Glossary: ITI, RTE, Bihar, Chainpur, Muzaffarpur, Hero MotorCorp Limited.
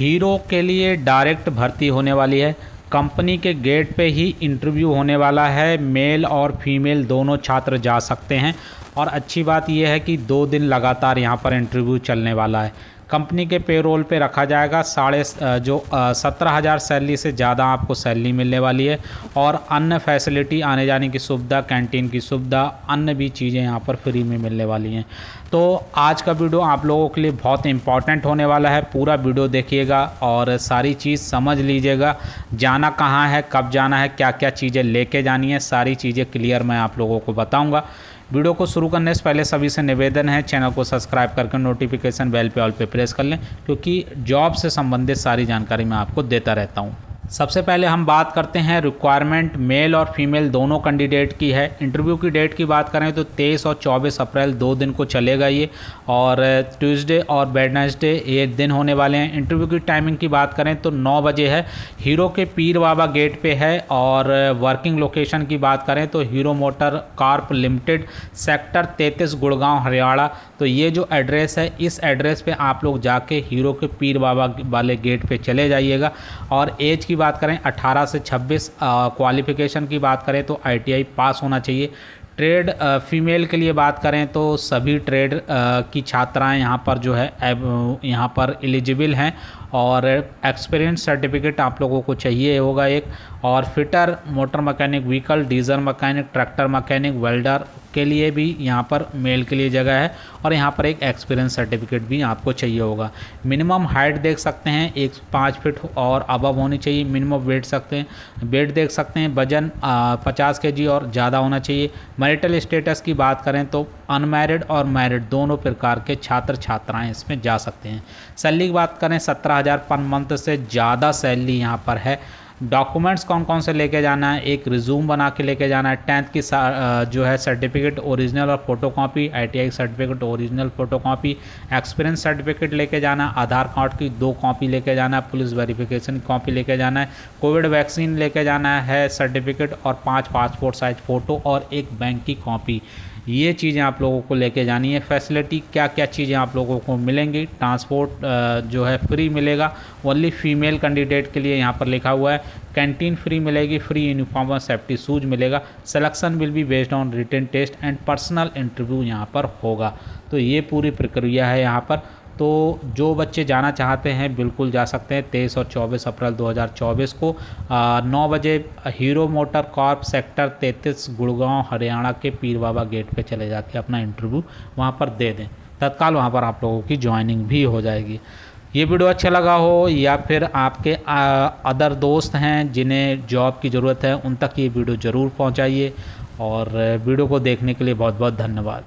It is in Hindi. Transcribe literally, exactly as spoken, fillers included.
हीरो के लिए डायरेक्ट भर्ती होने वाली है। कंपनी के गेट पे ही इंटरव्यू होने वाला है। मेल और फीमेल दोनों छात्र जा सकते हैं और अच्छी बात यह है कि दो दिन लगातार यहाँ पर इंटरव्यू चलने वाला है। कंपनी के पेरोल पे रखा जाएगा। साढ़े जो सत्रह हज़ार सैलरी से ज़्यादा आपको सैलरी मिलने वाली है और अन्य फैसिलिटी आने जाने की सुविधा, कैंटीन की सुविधा, अन्य भी चीज़ें यहाँ पर फ्री में मिलने वाली हैं। तो आज का वीडियो आप लोगों के लिए बहुत इंपॉर्टेंट होने वाला है। पूरा वीडियो देखिएगा और सारी चीज़ समझ लीजिएगा। जाना कहाँ है, कब जाना है, क्या क्या चीज़ें लेके जानी है, सारी चीज़ें क्लियर मैं आप लोगों को बताऊँगा। वीडियो को शुरू करने से पहले सभी से निवेदन है, चैनल को सब्सक्राइब करके नोटिफिकेशन बेल पे ऑल पे प्रेस कर लें, क्योंकि जॉब से संबंधित सारी जानकारी मैं आपको देता रहता हूँ। सबसे पहले हम बात करते हैं रिक्वायरमेंट मेल और फीमेल दोनों कैंडिडेट की है। इंटरव्यू की डेट की बात करें तो तेईस और चौबीस अप्रैल दो दिन को चलेगा ये, और ट्यूसडे और वेडनेसडे ये दिन होने वाले हैं। इंटरव्यू की टाइमिंग की बात करें तो नौ बजे है, हीरो के पीर बाबा गेट पे है। और वर्किंग लोकेशन की बात करें तो Hero motor Corp limited, sector तैंतीस, गुड़गांव, हरियाणा। तो ये जो एड्रेस है, इस एड्रेस पर आप लोग जाके हीरो के पीर बाबा वाले गेट पर चले जाइएगा। और एज की बात करें अठारह से छब्बीस। क्वालिफिकेशन की बात करें तो आई टी आई पास होना चाहिए। ट्रेड फीमेल के लिए बात करें तो सभी ट्रेड की छात्राएं यहां पर जो है यहां पर एलिजिबल हैं। और एक्सपीरियंस सर्टिफिकेट आप लोगों को चाहिए होगा एक। और fitter, motor mechanic, vehicle, diesel mechanic, tractor mechanic, welder के लिए भी यहाँ पर मेल के लिए जगह है। और यहाँ पर एक एक्सपीरियंस सर्टिफिकेट भी आपको चाहिए होगा। मिनिमम हाइट देख सकते हैं, एक पाँच फिट और अबव होनी चाहिए। मिनिमम वेट सकते हैं वेट देख सकते हैं। वजन पचास के जी और ज़्यादा होना चाहिए। मैरिटल स्टेटस की बात करें तो अनमैरिड और मैरिड दोनों प्रकार के छात्र छात्राएँ इसमें जा सकते हैं। सैलरी की बात करें सत्रह हज़ार पर मंथ से ज़्यादा सैलरी यहाँ पर है। डॉक्यूमेंट्स कौन कौन से लेके जाना है, एक रिज्यूम बना के लेके जाना है। टेंथ की जो है सर्टिफिकेट ओरिजिनल और photocopy, I T I certificate original photocopy, experience certificate लेके जाना है। आधार कार्ड की दो कॉपी लेके जाना है। पुलिस वेरिफिकेशन की कॉपी लेके जाना है। कोविड वैक्सीन लेके जाना है सर्टिफिकेट, और पाँच पासपोर्ट साइज फ़ोटो और एक बैंक की कॉपी। ये चीज़ें आप लोगों को लेके जानी है। फैसिलिटी क्या क्या चीज़ें आप लोगों को मिलेंगी। ट्रांसपोर्ट जो है फ्री मिलेगा, ओनली फीमेल कैंडिडेट के लिए यहाँ पर लिखा हुआ है। कैंटीन फ्री मिलेगी, फ्री यूनिफॉर्म और सेफ्टी शूज मिलेगा। Selection will be based on written test and personal interview यहाँ पर होगा। तो ये पूरी प्रक्रिया है यहाँ पर। तो जो बच्चे जाना चाहते हैं बिल्कुल जा सकते हैं। तेईस और चौबीस अप्रैल दो हज़ार चौबीस को नौ बजे हीरो मोटर कॉर्प, सेक्टर तैंतीस, गुड़गांव, हरियाणा के पीर बाबा गेट पे चले जाके अपना इंटरव्यू वहां पर दे दें। तत्काल वहां पर आप लोगों की ज्वाइनिंग भी हो जाएगी। ये वीडियो अच्छा लगा हो या फिर आपके अदर दोस्त हैं जिन्हें जॉब की ज़रूरत है, उन तक ये वीडियो ज़रूर पहुँचाइए। और वीडियो को देखने के लिए बहुत बहुत धन्यवाद।